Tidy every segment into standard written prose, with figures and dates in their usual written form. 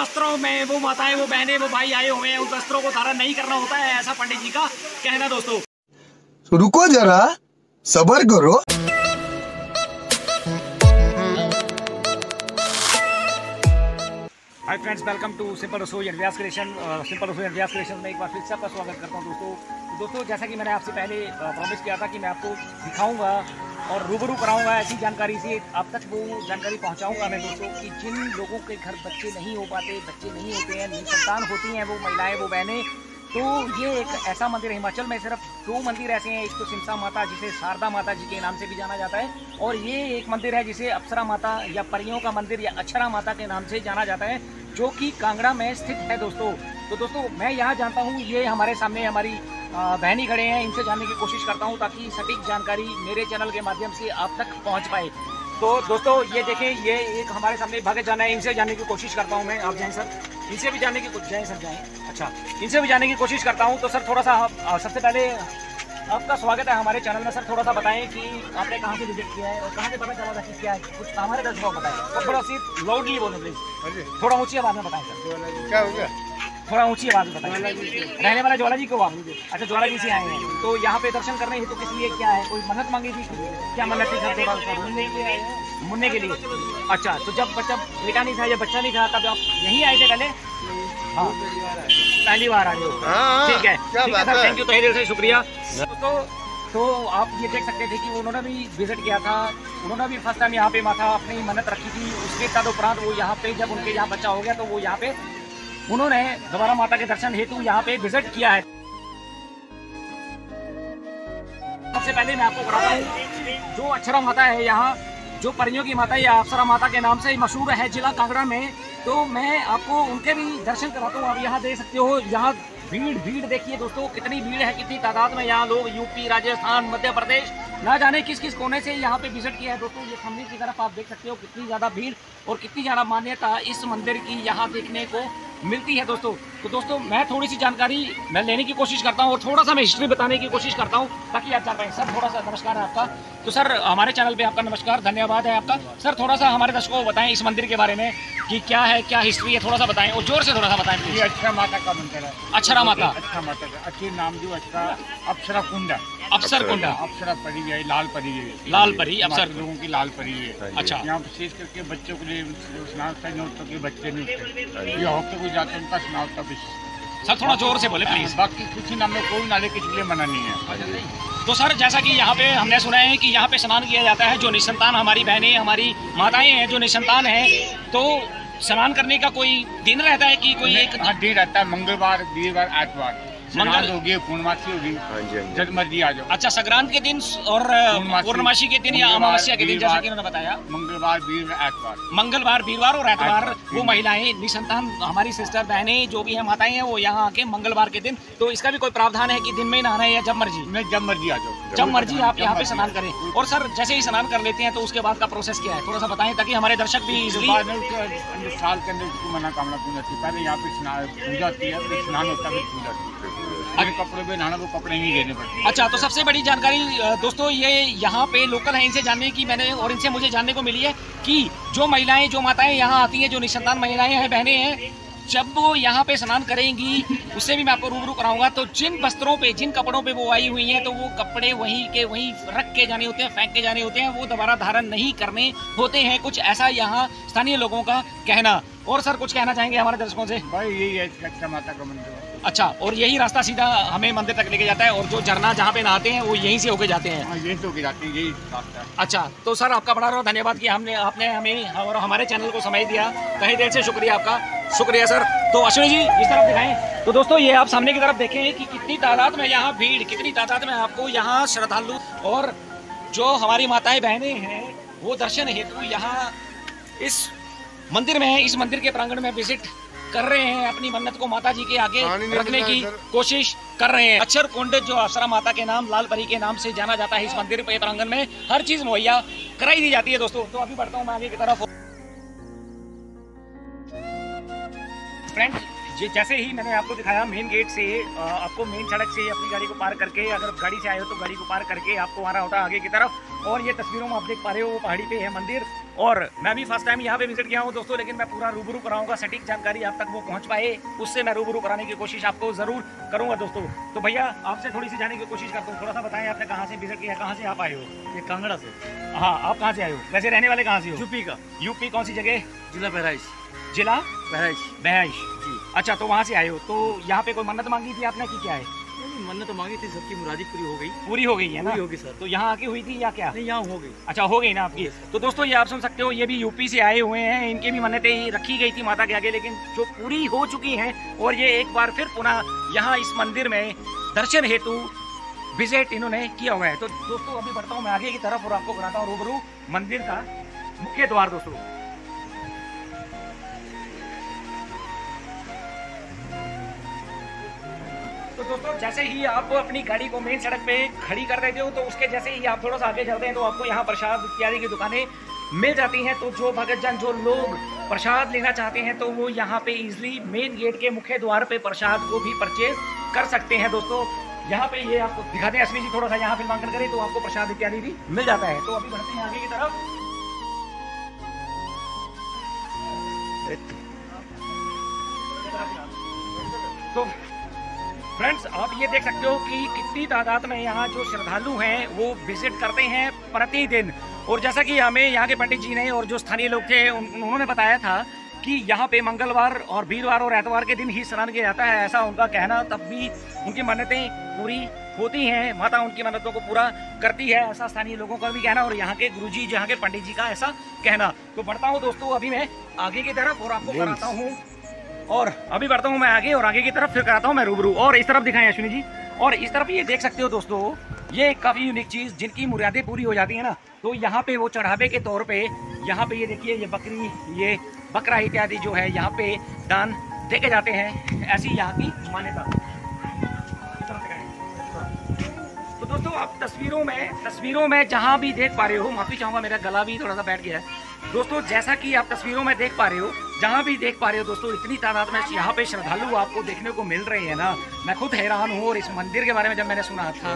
वस्त्रों में वो माताएं, वो बहनें, वो भाई आए हुए हैं, उन वस्त्रों को धारण नहीं करना होता है, ऐसा पंडित जी का कहना। दोस्तों रुको जरा, सब्र करो। Hi friends, welcome to simple Rasoi and Vyas creation. Simple Rasoi and Vyas creation में एक बार फिर सबका स्वागत करता हूं दोस्तों, जैसा कि मैंने आपसे पहले प्रॉमिस किया था कि मैं आपको दिखाऊंगा और रूबरू कराऊंगा ऐसी जानकारी से, आप तक वो जानकारी पहुंचाऊंगा मैं दोस्तों, कि जिन लोगों के घर बच्चे नहीं हो पाते, बच्चे नहीं होते हैं, निसंतान होती हैं वो महिलाएँ, वो बहनें, तो ये एक ऐसा मंदिर है। हिमाचल में सिर्फ 2 मंदिर ऐसे हैं, एक तो सिमसा माता जिसे शारदा माता जी के नाम से भी जाना जाता है, और ये एक मंदिर है जिसे अप्सरा माता या परियों का मंदिर या अक्षरा माता के नाम से जाना जाता है, जो कि कांगड़ा में स्थित है दोस्तों। तो दोस्तों मैं यहाँ जानता हूँ, ये हमारे सामने हमारी बहनी खड़े हैं, इनसे जानने की कोशिश करता हूँ ताकि सटीक जानकारी मेरे चैनल के माध्यम से आप तक पहुँच पाए। तो दोस्तों ये देखें, ये एक हमारे सामने भगत जाना है, इनसे जानने की कोशिश करता हूँ मैं। आप जाएँ सर, इनसे भी जानने की कोशिश करता हूँ। तो सर थोड़ा सा सबसे पहले आपका स्वागत है हमारे चैनल में। सर थोड़ा सा बताएं कि आपने कहाँ से विजिट किया है और कहाँ से पता चला था कि क्या है, कुछ हमारे दर्शकों को बताएं। तो थोड़ा सी लाउडली बोलो प्लीज, थोड़ा ऊंची आवाज़ में बताएं सर। क्या हो गया? थोड़ा ऊंची आवाज़ में बताएं। रहने वाला ज्वाला जी को आप? अच्छा, ज्वाला जी से आए हैं। तो यहाँ पे दर्शन करने हेतु किस लिए, क्या है, कोई मन्नत मांगी थी? क्या मन्नत थी? मुन्ने के लिए। अच्छा, तो जब बच्चा बेटा नहीं था या बच्चा नहीं था तब आप यहीं आए थे पहले? हाँ, पहली बार आ रहे हो। ठीक है, थैंक यू, तहे दिल से शुक्रिया। तो आप ये देख सकते थे कि उन्होंने भी विजिट किया था, उन्होंने भी फर्स्ट टाइम यहाँ पे माथा अपनी मन्नत रखी थी। उसके तदुपरांत वो यहाँ पे, जब उनके यहाँ बच्चा हो गया तो वो यहाँ पे उन्होंने दोबारा माता के दर्शन हेतु यहाँ पे विजिट किया है। सबसे पहले मैं आपको बताता हूँ, जो अक्षरा माता है यहाँ, जो परियों की माता या अप्सरा माता के नाम से मशहूर है जिला कांगड़ा में, तो मैं आपको उनके भी दर्शन कराता हूँ। आप यहाँ देख सकते हो, यहाँ भीड़ देखिए दोस्तों, कितनी भीड़ है, कितनी तादाद में यहाँ लोग यूपी, राजस्थान, मध्य प्रदेश, ना जाने किस किस कोने से यहाँ पे विजिट किया है दोस्तों। ये सामने की तरफ आप देख सकते हो कितनी ज़्यादा भीड़ और कितनी ज़्यादा मान्यता इस मंदिर की यहाँ देखने को मिलती है दोस्तों। तो दोस्तों मैं थोड़ी सी जानकारी मैं लेने की कोशिश करता हूँ और थोड़ा सा मैं हिस्ट्री बताने की कोशिश करता हूँ ताकि आप जान पाएँ। सर थोड़ा सा नमस्कार है आपका। तो सर हमारे चैनल पे आपका नमस्कार, धन्यवाद है आपका। सर थोड़ा सा हमारे दर्शकों को बताएं इस मंदिर के बारे में कि क्या है, क्या हिस्ट्री है, थोड़ा सा बताएं और जोर से थोड़ा सा बताएं। ये अक्षरा माता का मंदिर है। अक्षरा माता, अक्षरा माता का अच्छी नाम जो अच्छा अप्सरा कुंड, अप्सरा कुंड, अप्सरा परी है, लाल परी है, लाल परी अप्सर लोगों की लाल परी है। अच्छा, यहाँ विशेष करके बच्चों के लिए स्नान होता, बच्चे नहीं होते जाते उनका स्नान होता विशेष। सर थोड़ा जोर से बोले प्लीज। बाकी किसी नाम में कोई नाले किसी लिए मना नहीं है। तो सर जैसा कि यहाँ पे हमने सुना है कि यहाँ पे स्नान किया जाता है, जो निसंतान हमारी बहनें, हमारी माताएं हैं, जो निसंतान हैं, तो स्नान करने का कोई दिन रहता है कि कोई एक? हाँ, दिन रहता है, मंगलवार, वीरवार, आठवार, मंगल होगी, पूर्णमासी होगी, जब मर्जी आ जाओ। अच्छा, संक्रांत के दिन और पूर्णमासी के दिन या अमावस्या के दिन, जैसा कि उन्होंने बताया, मंगलवार, वीरवार, आठवार, मंगलवार, वीरवार और आठवार वो महिलाएं निसंतान हमारी सिस्टर बहनें जो भी हैं, माताएं हैं, वो यहाँ आके मंगलवार के दिन। तो इसका भी कोई प्रावधान है कि दिन में ही नहाना है या जब मर्जी? मैं जब मर्जी आ जाओ, जब मर्जी आप यहाँ पे स्नान करें। और सर जैसे ही स्नान कर लेते हैं तो उसके बाद का प्रोसेस क्या है, थोड़ा सा बताएं ताकि हमारे दर्शक भी साल के अंदर मनोकामना पूरी होती है। पहले यहाँ पे पूजा होती है, फिर स्नान होता है, फिर पूजा होती है। कपड़े में नहाना, वो कपड़े ही देने पड़ते हैं। अच्छा, तो सबसे बड़ी जानकारी दोस्तों ये यहाँ पे लोकल है, इनसे जानने की मैंने और इनसे मुझे जानने को मिली है कि जो महिलाएं, जो माताएं यहाँ आती हैं, जो निसंतान महिलाएं हैं, बहनें हैं, जब वो यहाँ पे स्नान करेंगी उससे भी मैं आपको रूबरू कराऊंगा। तो जिन वस्त्रों पे, जिन कपड़ों पे वो आई हुई हैं, तो वो कपड़े वहीं के वहीं रख के जाने होते हैं, फेंक के जाने होते हैं, वो दोबारा धारण नहीं करने होते हैं। कुछ ऐसा यहाँ स्थानीय लोगों का कहना। और सर कुछ कहना चाहेंगे हमारे दर्शकों से? भाई यही है अक्षरा माता का मंदिर। अच्छा, और यही रास्ता सीधा हमें मंदिर तक लेके जाता है, और जो झरना जहाँ पे नहाते हैं वो यहीं से होके जाते हैं, यहीं से होके जाते हैं, यही रास्ता। अच्छा, तो सर आपका बड़ा बहुत धन्यवाद कि आपने हमें और हमारे चैनल को समय दिया, तहे दिल से शुक्रिया आपका, शुक्रिया सर। तो अश्विनी जी इस तरफ दिखाएं। तो दोस्तों ये आप सामने की तरफ देखें कि कितनी तादाद में यहाँ भीड़, कितनी तादाद में आपको यहाँ श्रद्धालु और जो हमारी माताएं बहनें हैं वो दर्शन हेतु यहाँ इस मंदिर में है, इस मंदिर के प्रांगण में विजिट कर रहे हैं, अपनी मन्नत को माता जी के आगे रखने की कोशिश कर रहे हैं। अक्षर कुंड जो अप्सरा माता के नाम, लाल परी के नाम से जाना जाता है, इस मंदिर के प्रांगण में हर चीज मुहैया कराई दी जाती है दोस्तों। तो अभी बढ़ता हूँ मैं आगे की तरफ। फ्रेंड ये जैसे ही मैंने आपको दिखाया, मेन गेट से आपको मेन सड़क से अपनी गाड़ी को पार करके, अगर गाड़ी से आए हो तो गाड़ी को पार करके आपको आ रहा होता है आगे की तरफ। और ये तस्वीरों में आप देख पा रहे हो, वो पहाड़ी पे है मंदिर और मैं भी फर्स्ट टाइम यहाँ पे विजिट किया हूँ दोस्तों, लेकिन मैं पूरा रूबरू कराऊंगा, सटीक जानकारी आप तक वो पहुँच पाए उससे मैं रूबरू कराने की कोशिश आपको ज़रूर करूँगा दोस्तों। तो भैया आपसे थोड़ी सी जाने की कोशिश करता हूँ, थोड़ा सा बताएं आपने कहाँ से विजिट किया, कहाँ से आप आए हो? ये कांगड़ा से। हाँ, आप कहाँ से आए हो, वैसे रहने वाले कहाँ से हो? यूपी का। यूपी कौन सी जगह? जिला बहराइच। जिला बहराइच। बहराइच जी, अच्छा, तो वहाँ से आए हो। तो यहाँ पे कोई मन्नत मांगी थी आपने कि क्या है? मन्नत तो मांगी थी, सबकी मुरादी पूरी हो गई। पूरी हो गई है ना? पूरी होगी सर। तो यहाँ आके हुई थी या क्या? नहीं, यहाँ हो गई। अच्छा, हो गई ना आपकी। तो दोस्तों ये आप सुन सकते हो, ये भी यूपी से आए हुए हैं, इनकी भी मन्नतें रखी गई थी माता के आगे, लेकिन जो पूरी हो चुकी हैं और ये एक बार फिर पुनः यहाँ इस मंदिर में दर्शन हेतु विजिट इन्होंने किया हुआ है। तो दोस्तों अभी बढ़ता हूँ मैं आगे की तरफ और आपको बनाता हूँ रूबरू मंदिर का मुख्य द्वार। दोस्तों दोस्तों जैसे ही आप अपनी गाड़ी को मेन सड़क पे खड़ी कर देते हो तो उसके जैसे ही आप थोड़ा सा आगे चलते हैं तो आपको यहाँ प्रसाद इत्यादि की दुकानें मिल जाती हैं। तो जो भगतजन, जो लोग प्रसाद लेना चाहते हैं तो वो यहाँ पे इजिली मेन गेट के मुख्य द्वार पे प्रसाद को भी परचेज कर सकते हैं। दोस्तों यहाँ पे ये आपको दिखाते हैं अश्विनी जी, थोड़ा सा यहाँ फिल्मांकन करें तो आपको प्रसाद इत्यादि भी मिल जाता है। तो अभी बढ़ते हैं आगे की तरफ। तो फ्रेंड्स आप ये देख सकते हो कि कितनी तादाद में यहाँ जो श्रद्धालु हैं वो विजिट करते हैं प्रतिदिन। और जैसा कि हमें यहाँ के पंडित जी ने और जो स्थानीय लोग थे उन्होंने बताया था कि यहाँ पे मंगलवार और वीरवार और एतवार के दिन ही स्नान किया जाता है, ऐसा उनका कहना। तब भी उनकी मन्नतें पूरी होती हैं, माता उनकी मन्नतों को पूरा करती है, ऐसा स्थानीय लोगों का भी कहना और यहाँ के गुरुजी, यहाँ के पंडित जी का ऐसा कहना। तो बढ़ता हूँ दोस्तों अभी मैं आगे की तरफ और आपको बताता हूँ, और अभी बढ़ता हूँ मैं आगे और आगे की तरफ फिर कराता हूँ मैं रूबरू। और इस तरफ दिखाएं अश्विनी जी, और इस तरफ ये देख सकते हो दोस्तों, ये काफ़ी यूनिक चीज़ जिनकी मुरादें पूरी हो जाती है ना, तो यहाँ पे वो चढ़ावे के तौर पे यहाँ पे ये देखिए, ये बकरी, ये बकरा इत्यादि जो है यहाँ पे दान देके जाते हैं, ऐसी यहाँ की मान्यता। तो दोस्तों आप तस्वीरों में जहाँ भी देख पा रहे हो, माफ़ी चाहूँगा मेरा गला भी थोड़ा सा बैठ गया है दोस्तों, जैसा कि आप तस्वीरों में देख पा रहे हो, जहाँ भी देख पा रहे हो दोस्तों, इतनी तादाद में यहाँ पे श्रद्धालु आपको देखने को मिल रहे हैं ना। मैं खुद हैरान हूँ, और इस मंदिर के बारे में जब मैंने सुना था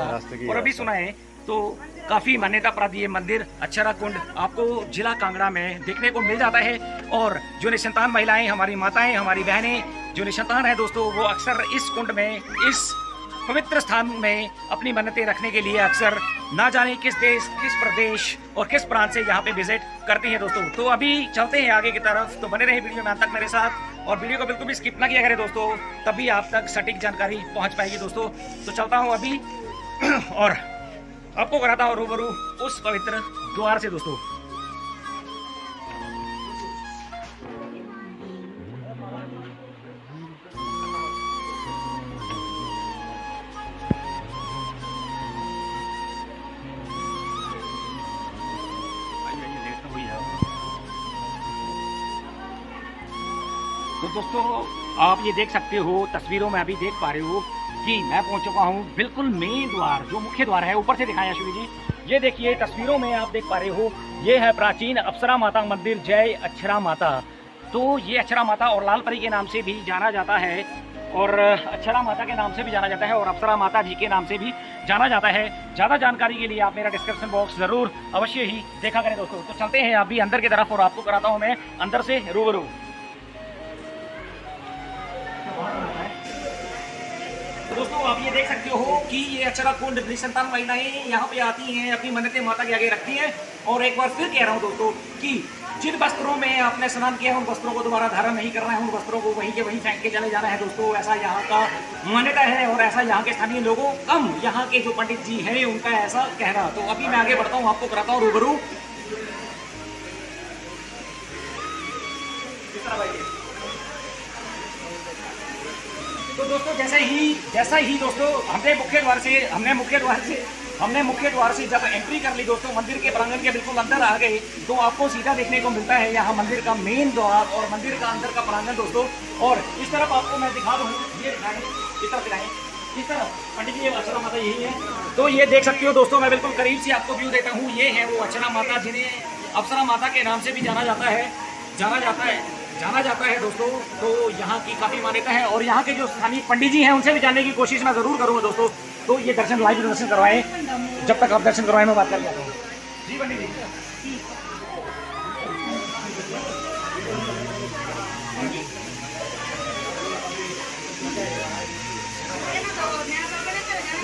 और अभी सुना है तो काफ़ी मान्यता प्राप्त ये मंदिर अक्षरा कुंड आपको जिला कांगड़ा में देखने को मिल जाता है। और जो निसंतान महिलाएँ, हमारी माताएँ, हमारी बहनें जो निसंतान हैं दोस्तों, वो अक्सर इस कुंड में, इस पवित्र स्थान में अपनी मन्नतें रखने के लिए अक्सर ना जाने किस देश, किस प्रदेश और किस प्रांत से यहाँ पे विजिट करती हैं दोस्तों। तो अभी चलते हैं आगे की तरफ, तो बने रहे वीडियो में अंत तक मेरे साथ, और वीडियो को बिल्कुल भी स्किप ना किया करें दोस्तों, तभी आप तक सटीक जानकारी पहुँच पाएगी दोस्तों। तो चलता हूँ अभी और आपको कराता हूँ रूबरू उस पवित्र द्वार से दोस्तों। तो दोस्तों आप ये देख सकते हो तस्वीरों में, अभी देख पा रहे हो कि मैं पहुंच चुका हूं बिल्कुल मेन द्वार, जो मुख्य द्वार है। ऊपर से दिखाएं अश्विनी जी, ये देखिए तस्वीरों में आप देख पा रहे हो, ये है प्राचीन अक्षरा माता मंदिर, जय अक्षरा माता। तो ये अक्षरा माता और लाल परी के नाम से भी जाना जाता है, और अक्षरा माता के नाम से भी जाना जाता है, और अप्सरा माता जी के नाम से भी जाना जाता है। ज़्यादा जानकारी के लिए आप मेरा डिस्क्रिप्शन बॉक्स ज़रूर अवश्य ही देखा करें दोस्तों। तो चलते हैं अभी अंदर की तरफ और आपको कराता हूँ मैं अंदर से रूबरू। दोस्तों आप ये देख सकते हो कि ये अक्षरा कुंड निसंतान महिलाएं यहाँ पे आती हैं, अपनी मन्नतें माता के आगे रखती हैं। और एक बार फिर कह रहा हूँ दोस्तों कि जिन वस्त्रों में आपने स्नान किया है उन वस्त्रों को दोबारा धारण नहीं करना है, उन वस्त्रों को वहीं के वहीं फेंक के चले जाना है दोस्तों, ऐसा यहाँ का मान्यता है, और ऐसा यहाँ के स्थानीय लोगों, कम यहाँ के जो पंडित जी हैं उनका ऐसा कहना। तो अभी मैं आगे बढ़ता हूँ, आपको कराता हूँ रूबरू। तो दोस्तों जैसा ही दोस्तों हमने मुख्य द्वार से जब एंट्री कर ली दोस्तों, मंदिर के प्रांगण के बिल्कुल अंदर आ गए तो आपको सीधा देखने को मिलता है यहाँ मंदिर का मेन द्वार और मंदिर का अंदर का प्रांगण दोस्तों। और इस तरफ आपको मैं दिखा दूँ, ये दिखाएं, इस तरफ दिखाएं, इस तरफ पंडित जी अक्षरा माता यही है। तो ये देख सकते हो दोस्तों, मैं बिल्कुल करीब से आपको व्यू देता हूँ, ये है वो अक्षरा माता जिन्हें अप्सरा माता के नाम से भी जाना जाता है दोस्तों। तो यहाँ की काफ़ी मान्यता है, और यहाँ के जो स्थानीय पंडित जी हैं उनसे भी जानने की कोशिश मैं ज़रूर करूँगा दोस्तों। तो ये दर्शन लाइव दर्शन करवाएं, जब तक आप दर्शन करवाएं मैं बात कर जाता हूँ जी पंडित जी।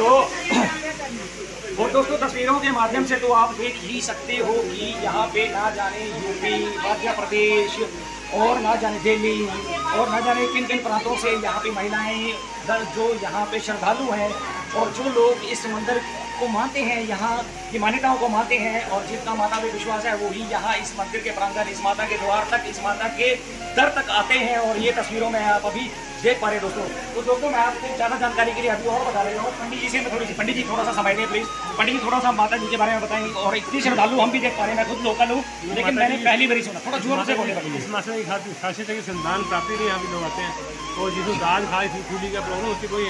तो और दोस्तों तस्वीरों के माध्यम से तो आप देख ही सकते हो कि यहाँ पे ना जाने यूपी, मध्य प्रदेश और ना जाने दिल्ली और ना जाने किन किन प्रांतों से यहाँ पे महिलाएं जो यहाँ पे श्रद्धालु हैं और जो लोग इस मंदिर को मानते हैं, यहाँ की मान्यताओं को मानते हैं और जितना माता पे विश्वास है वही यहाँ इस मंदिर के प्रांगण, इस माता के द्वार तक, इस माता के दर तक आते हैं। और ये तस्वीरों में आप अभी देख पा रहे दोस्तों। तो दोस्तों मैं आपको ज़्यादा जानकारी के लिए अभी और बता रहा हूँ। पंडित जी से पंडित जी थोड़ा सा समय लें प्लीज़। पंडित जी थोड़ा सा माता जी के बारे में बताएं और इतनी श्रद्धालु हम भी देख पा रहे हैं। मैं खुद लोकल हूँ लेकिन मैंने पहली बार ही सुना। थोड़ा जोर से बोले पंडित जी। इस माता की खासियत है कि संतान प्राप्ति के लिए यहाँ भी लोग आते हैं और जिसको दान खाई फूली का प्रॉब्लम उसकी कोई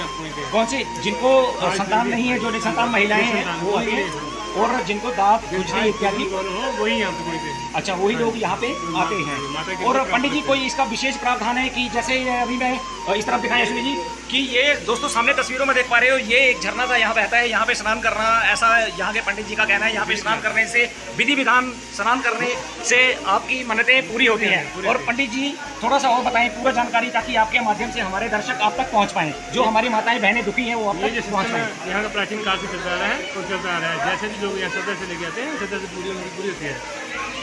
कौन सी जिनको संतान नहीं है, जो निसंतान महिलाएं हैं वो आती हैं और जिनको दांत गुजरी इत्यादि वही यहाँ पे अच्छा वही लोग यहाँ पे आते हैं। और पंडित जी कोई इसका विशेष प्रावधान है कि जैसे अभी मैं इस तरफ दिखाएं अश्विनी जी कि ये दोस्तों सामने तस्वीरों में देख पा रहे हो ये एक झरना सा यहाँ बहता है, यहाँ पे स्नान करना ऐसा यहाँ के पंडित जी का कहना है। यहाँ पे स्नान करने से विधि विधान स्नान करने से आपकी मन्नतें पूरी होती हैं। और पंडित जी थोड़ा सा और बताएं पूरा जानकारी ताकि आपके माध्यम से हमारे दर्शक आप तक पहुँच पाएँ, जो हमारी माताएं बहनें दुखी हैं वो आप तक पहुँच पाएँ। यहाँ का प्राचीन काल से चलता रहा है और चलता आ रहा है। जैसे लोग यहाँ श्रद्धा से लेके आते हैं श्रद्धा से पूरी उनकी पूरी होती है।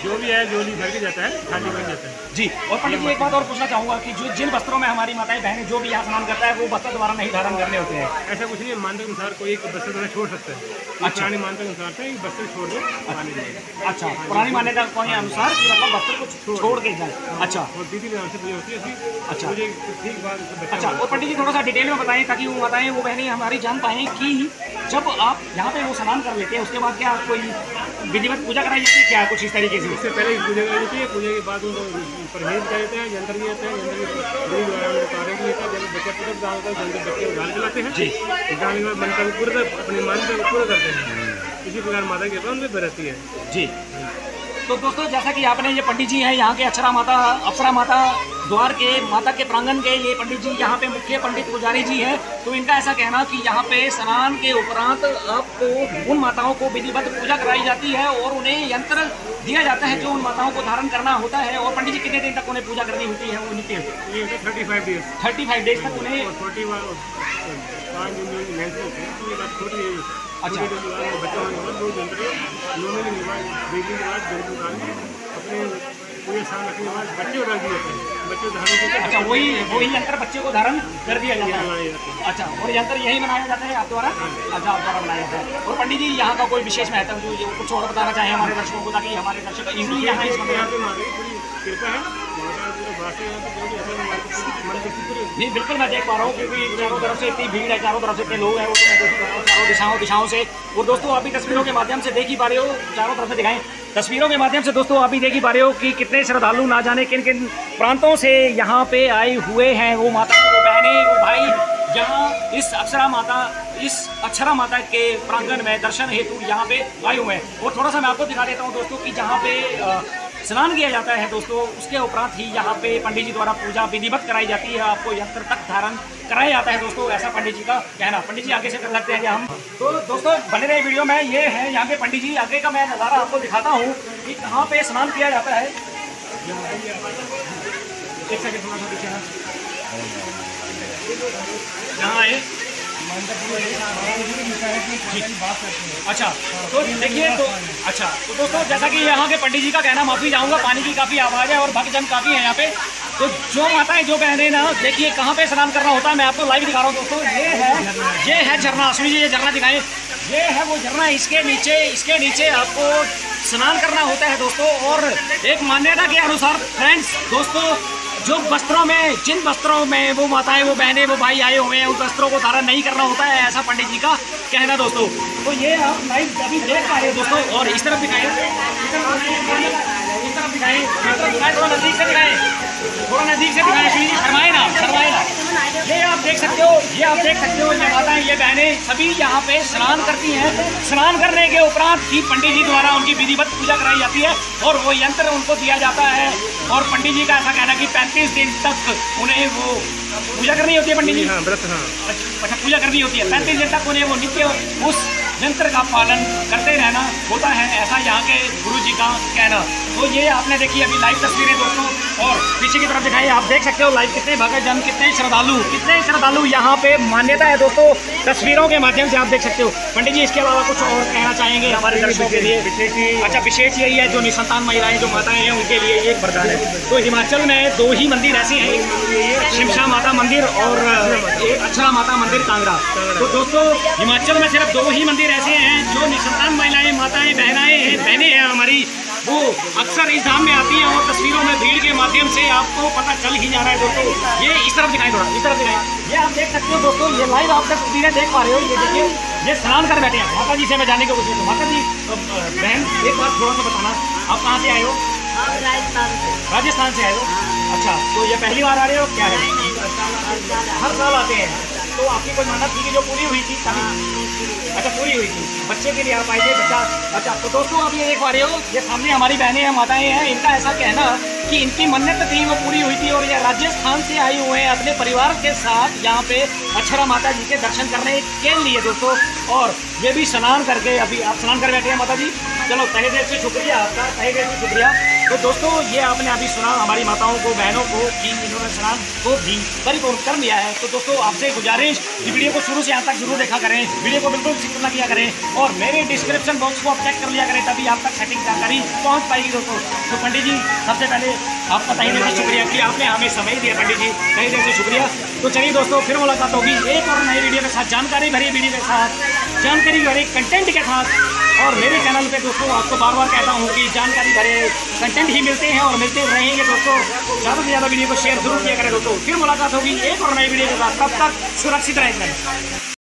जो भी है जो भी घर के जाता है खाली बन जाता है जी। और पंडित जी एक बात और पूछना चाहूँगा कि जो जिन वस्त्रों में हमारी माताएं बहनें जो भी यहाँ स्नान करता है वो वस्त्र द्वारा नहीं धारण करने होते हैं। ऐसा कुछ नहीं है, मानता के अनुसार कोई एक वस्त्र द्वारा छोड़ सकता है। अच्छा मानता के अनुसार से वस्त्र छोड़ दो। अच्छा पुरानी मान्यता के अनुसार मतलब वस्त्र को छोड़ के जाए। अच्छा और दीदी नाम से पूरी होती है। अच्छा ठीक बात। अच्छा और पंडित जी थोड़ा सा डिटेल में बताएं ताकि वो बताएँ वो बहनें हमारी जान पाएँ कि जब आप यहाँ पे वो स्नान कर लेते हैं उसके बाद क्या आपको विधिवत पूजा कराई जाती है क्या कुछ इस तरीके से? उससे पहले पूजा कराई जाती है, पूजा के बाद उनको परहेज कर देते हैं, जंतर भी होते हैं, बच्चे गान चलाते हैं जी। गाने में मन का पूरा अपने मन को पूरा करते हैं। इसी प्रकार माता के उनमें बरसती है जी। तो दोस्तों जैसा कि आपने ये पंडित जी हैं यहाँ के अक्षरा माता द्वार के माता के प्रांगण के ये पंडित जी यहाँ पे मुख्य पंडित पुजारी जी हैं। तो इनका ऐसा कहना कि यहाँ पे स्नान के उपरांत आपको उन माताओं को विधिवत पूजा कराई जाती है और उन्हें यंत्र दिया जाता है जो उन माताओं को धारण करना होता है। और पंडित जी कितने दिन तक उन्हें पूजा करनी होती है? उन्हें 35 डेज तक उन्हें। अच्छा अच्छा वही यंत्र बच्चे को धारण कर दिया जाता है। अच्छा और यंत्र यही बनाया जाता है आप द्वारा? अच्छा आप द्वारा बनाया जाता है। और पंडित जी यहाँ का कोई विशेष महत्व जो कुछ और बताना चाहें हमारे दर्शकों को ताकि हमारे दर्शक इजली यहाँ कृपा है नहीं? बिल्कुल मैं देख पा रहा हूँ क्योंकि चारों तरफ से इतनी भीड़ है, चारों तरफ से इतने लोग हैं वो चारों दिशाओं से। और दोस्तों आप भी तस्वीरों के माध्यम से देख ही पा रहे हो, चारों तरफ से दिखाएं तस्वीरों के माध्यम से दोस्तों आप भी देख ही पा रहे हो कि कितने श्रद्धालु ना जाने किन किन प्रांतों से यहाँ पे आए हुए हैं। वो माता वो बहनें वो भाई यहाँ इस अक्षरा माता के प्रांगण में दर्शन हेतु यहाँ पे आए हुए हैं। और थोड़ा सा मैं आपको दिखा देता हूँ दोस्तों कि जहाँ पे स्नान किया जाता है दोस्तों उसके उपरांत ही यहाँ पे पंडित जी द्वारा पूजा विधिवत कराई जाती है, आपको यंत्र तक धारण कराया जाता है दोस्तों, ऐसा पंडित जी का कहना। पंडित जी आगे से कर लगते हैं हम तो दोस्तों बने रहे वीडियो में। ये है यहाँ पे पंडित जी, आगे का मैं नज़ारा आपको दिखाता हूँ कि कहाँ पे स्नान किया जाता है। एक सेकेंड थोड़ा सा पीछे यहाँ आए। अच्छा तो देखिए तो अच्छा तो दोस्तों जैसा कि यहाँ के पंडित जी का कहना, माफी चाहूँगा पानी की काफ़ी आवाज़ है और भक्तजन काफ़ी है यहाँ पे। तो जो माताएं जो बहनें ना देखिए कहाँ पे स्नान करना होता है, मैं आपको लाइव दिखा रहा हूँ दोस्तों। ये है झरना, अश्विनी जी ये झरना दिखाएं, ये है वो झरना। इसके नीचे आपको स्नान करना होता है दोस्तों। और एक मान्यता के अनुसार फ्रेंड्स दोस्तों जो वस्त्रों में जिन वस्त्रों में वो माताएं वो बहनें वो भाई आए हुए हैं उन वस्त्रों को धारण नहीं करना होता है, ऐसा पंडित जी का कहना दोस्तों। तो ये आप लाइव अभी देख पा रहे हो दोस्तों। और इस तरफ दिखाएं, थोड़ा नज़दीक से दिखाएं, थोड़ा नज़दीक से दिखाएं, शर्माए ना। ये आप देख सकते हो ये माताएं ये बहनें सभी यहाँ पे स्नान करती हैं। स्नान करने के उपरांत ही पंडित जी द्वारा उनकी विधिवत पूजा कराई जाती है और वो यंत्र उनको दिया जाता है। और पंडित जी का ऐसा कहना कि 35 दिन तक उन्हें वो पूजा करनी होती है। पंडित जी व्रत, हाँ पूजा करनी होती है 35 दिन तक उन्हें वो नित्य उस यंत्र का पालन करते रहना होता है, ऐसा यहाँ के गुरु जी का कहना। तो ये आपने देखी अभी लाइव तस्वीरें दोस्तों, और पीछे की तरफ दिखाई आप देख सकते हो लाइव कितने भक्तजन, कितने श्रद्धालु यहाँ पे मान्यता है दोस्तों, तस्वीरों के माध्यम से आप देख सकते हो। पंडित जी इसके अलावा कुछ और कहना चाहेंगे हमारे दर्शकों के लिए? अच्छा, विशेष यही है जो निसंतान महिलाएं, जो माताएं हैं उनके लिए ये एक वरदान है। तो हिमाचल में दो ही मंदिर ऐसे हैं, सिमसा माता मंदिर और एक अछरा माता मंदिर कांगड़ा। तो दोस्तों हिमाचल में सिर्फ दो ही मंदिर ऐसे हैं जो निसंतान महिलाएं, माताएं, बहनें हैं हमारी, वो अक्सर इस धाम में आती हैं और तस्वीरों में भीड़ के माध्यम से आपको पता चल ही जा रहा है दोस्तों। ये इस तरफ दिखाई थोड़ा, इस तरफ दिखाई, ये आप देख सकते हो दोस्तों, ये लाइव आप तस्वीरें देख पा रहे हो। ये देखिए, ये स्नान कर बैठे हैं। माता जी से मैं जाने की कोशिश करूँ। माता जी बहन, एक बात थोड़ा सा बताना, आप कहाँ से आए हो? राजस्थान से आए हो? अच्छा, तो ये पहली बार आ रहे हो क्या? है हर साल आते हैं। तो आपकी कोई मन्नत थी कि जो पूरी हुई थी? अच्छा, पूरी हुई थी। बच्चे के लिए आप आए थे, बच्चा? अच्छा, तो दोस्तों आप ये देख पा रहे हो, ये सामने हमारी बहनें हैं, माताएं हैं। इनका ऐसा कहना कि इनकी मन्नत थी वो पूरी हुई थी और ये राजस्थान से आए हुए हैं अपने परिवार के साथ यहाँ पे अक्षरा माता जी के दर्शन करने के लिए दोस्तों, और ये भी स्नान करके, अभी आप स्नान कर बैठे हैं माता जी। चलो, तहे दिल से शुक्रिया आपका, तहे दिल से शुक्रिया। तो दोस्तों ये आपने अभी सुना हमारी माताओं को, बहनों को कि इन्होंने स्नान को भी परिपूर्ण कर लिया है। तो दोस्तों आपसे गुजारिश, ये वीडियो को शुरू से यहाँ तक जरूर देखा करें, वीडियो को बिल्कुल स्किप ना किया करें, और मेरे डिस्क्रिप्शन बॉक्स को आप चेक कर लिया करें, तभी आप तक सटीक जानकारी पहुँच पाएगी दोस्तों। तो पंडित जी सबसे पहले आपका तहे दिल से शुक्रिया कि आपने हमें समय दिया। पंडित जी तहे दिल से शुक्रिया। तो चलिए दोस्तों, फिर मुलाकात होगी एक और नई वीडियो के साथ, जानकारी भरी वीडियो के साथ, जानकारी भरे कंटेंट के साथ। और मेरे चैनल पे दोस्तों आपको बार बार कहता हूँ कि जानकारी भरे कंटेंट ही मिलते हैं और मिलते रहेंगे दोस्तों। ज़्यादा से ज़्यादा वीडियो को शेयर जरूर किया करें दोस्तों। फिर मुलाकात होगी एक और नई वीडियो के साथ, तब तक सुरक्षित रहें।